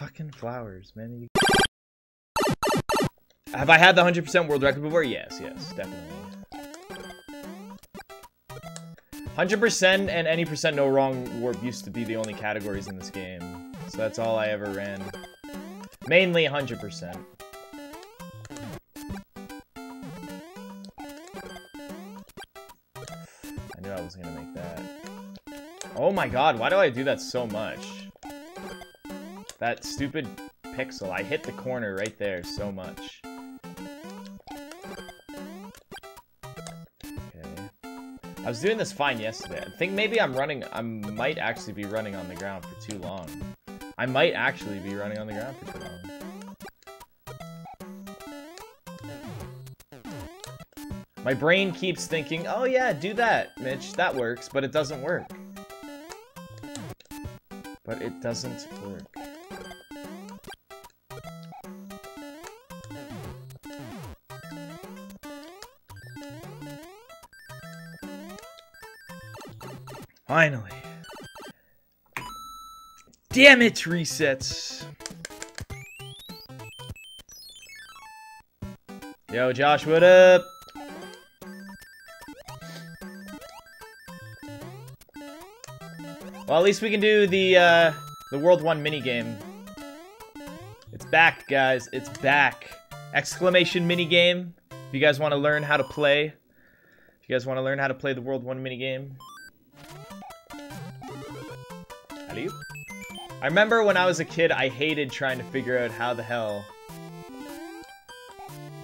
Fucking flowers, man. Have I had the 100% world record before? Yes, yes, definitely. 100% and any percent no wrong warp used to be the only categories in this game. So that's all I ever ran. Mainly 100%. I knew I wasn't gonna make that. Oh my god, why do I do that so much? That stupid pixel. I hit the corner right there so much. Okay. I was doing this fine yesterday. I think maybe I might actually be running on the ground for too long. I might actually be running on the ground for too long. My brain keeps thinking, oh yeah, do that, Mitch. That works, but it doesn't work. But it doesn't work. Finally. Damn it, resets. Yo, Josh, what up? Well, at least we can do the World 1 minigame. It's back, guys. It's back. Exclamation minigame. If you guys want to learn how to play. If you guys want to learn how to play the World 1 minigame. I remember when I was a kid, I hated trying to figure out how the hell.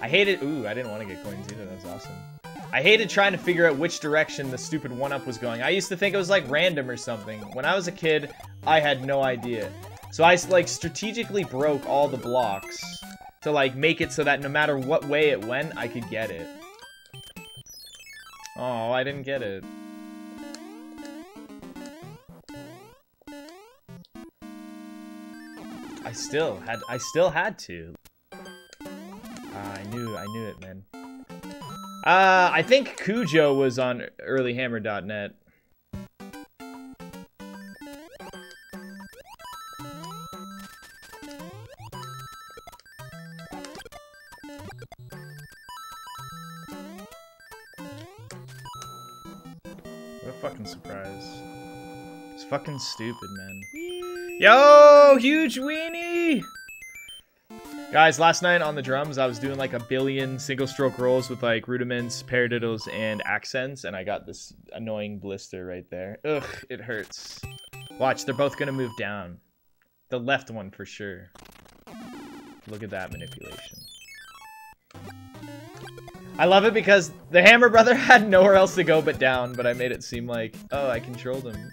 I hated. Ooh, I didn't want to get coins either. That was awesome. I hated trying to figure out which direction the stupid 1-up was going. I used to think it was like random or something. When I was a kid, I had no idea. So I like strategically broke all the blocks to like make it so that no matter what way it went, I could get it. Oh, I didn't get it. I still had to. I knew it, man. I think Cujo was on earlyhammer.net. What a fucking surprise. It's fucking stupid, man. Yo, huge weenie! Guys, last night on the drums, I was doing like a billion single-stroke rolls with like rudiments, paradiddles, and accents, and I got this annoying blister right there. Ugh, it hurts. Watch, they're both gonna move down. The left one for sure. Look at that manipulation. I love it because the Hammer Brother had nowhere else to go but down, but I made it seem like, oh, I controlled him.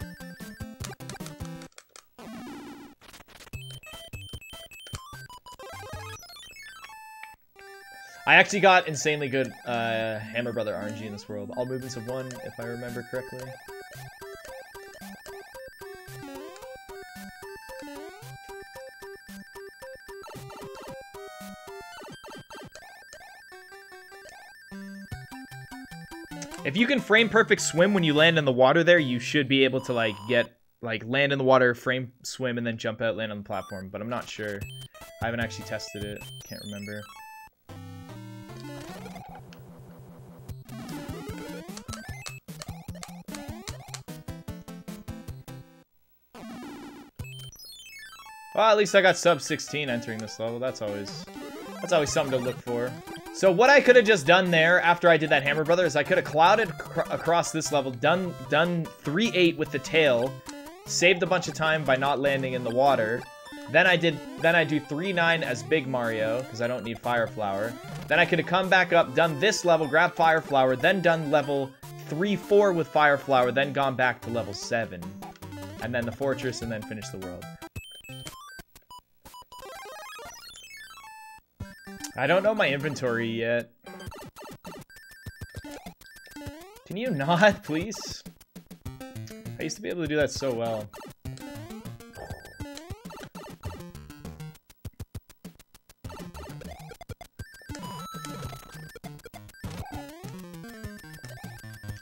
I actually got insanely good Hammer Brother RNG in this world. All movements of 1, if I remember correctly. If you can frame perfect swim when you land in the water there, you should be able to like get like land in the water, frame swim, and then jump out, land on the platform. But I'm not sure. I haven't actually tested it. Can't remember. Well, at least I got sub 16 entering this level. That's always something to look for. So what I could have just done there after I did that Hammer Brother is I could have clouded across this level, done 3-8 with the tail, saved a bunch of time by not landing in the water. Then I do 3-9 as Big Mario because I don't need Fire Flower. Then I could have come back up, done this level, grabbed Fire Flower, then done level 3-4 with Fire Flower, then gone back to level 7, and then the fortress, and then finish the world. I don't know my inventory yet. Can you not, please? I used to be able to do that so well.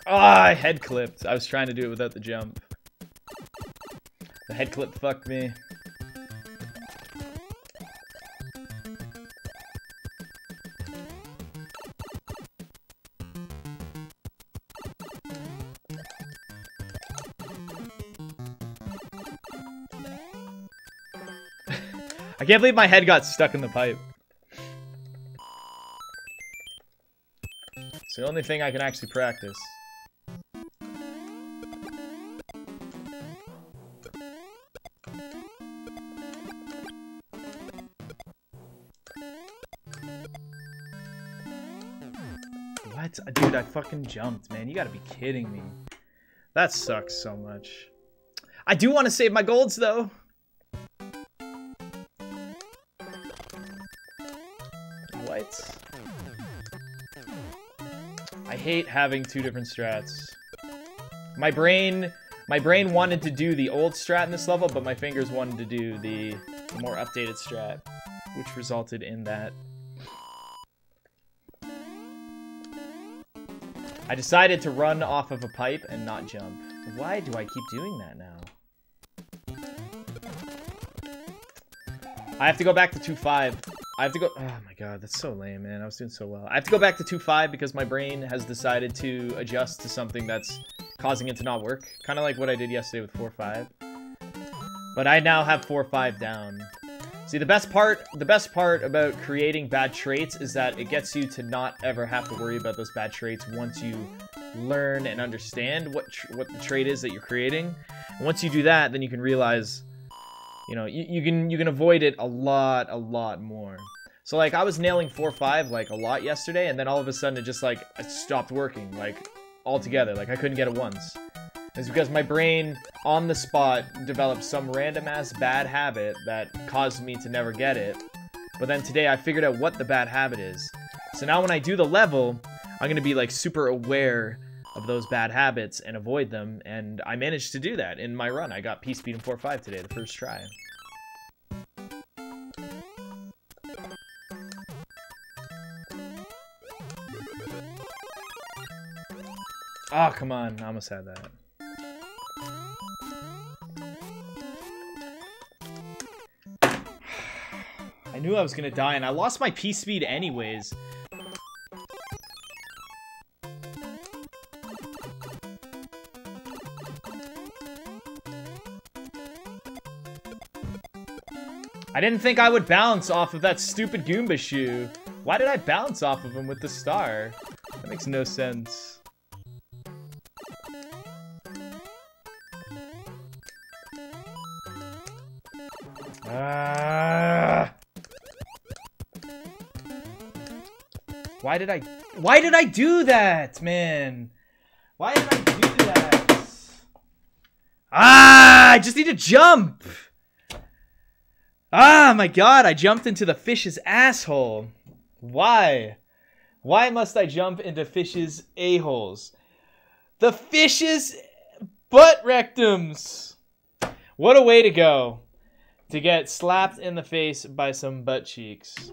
Ah, I head clipped. I was trying to do it without the jump. The head clip fucked me. I can't believe my head got stuck in the pipe. It's the only thing I can actually practice. What? Dude, I fucking jumped, man. You gotta be kidding me. That sucks so much. I do want to save my golds, though. What? I hate having two different strats. My brain wanted to do the old strat in this level, but my fingers wanted to do the more updated strat, which resulted in that. I decided to run off of a pipe and not jump. Why do I keep doing that now? I have to go back to 2-5. I have to go... Oh my god, that's so lame, man. I was doing so well. I have to go back to 2-5 because my brain has decided to adjust to something that's causing it to not work. Kind of like what I did yesterday with 4-5. But I now have 4-5 down. See, the best part about creating bad traits is that it gets you to not ever have to worry about those bad traits once you learn and understand what the trait is that you're creating. And once you do that, then you can realize, you know, you can avoid it a lot more. So like I was nailing 4-5 like a lot yesterday, and then all of a sudden it just like it stopped working like altogether. Like I couldn't get it once. It's because my brain, on the spot, developed some random-ass bad habit that caused me to never get it. But then today, I figured out what the bad habit is. So now when I do the level, I'm going to be, like, super aware of those bad habits and avoid them. And I managed to do that in my run. I got P-Speed in 4-5 today, the first try. Oh, come on. I almost had that. I knew I was gonna die, and I lost my P-Speed anyways. I didn't think I would bounce off of that stupid Goomba shoe. Why did I bounce off of him with the star? That makes no sense. Why did I do that, man? Why did I do that? Ah, I just need to jump. Ah, my god, I jumped into the fish's asshole. Why? Why must I jump into fish's a-holes? The fish's butt rectums. What a way to go. To get slapped in the face by some butt cheeks.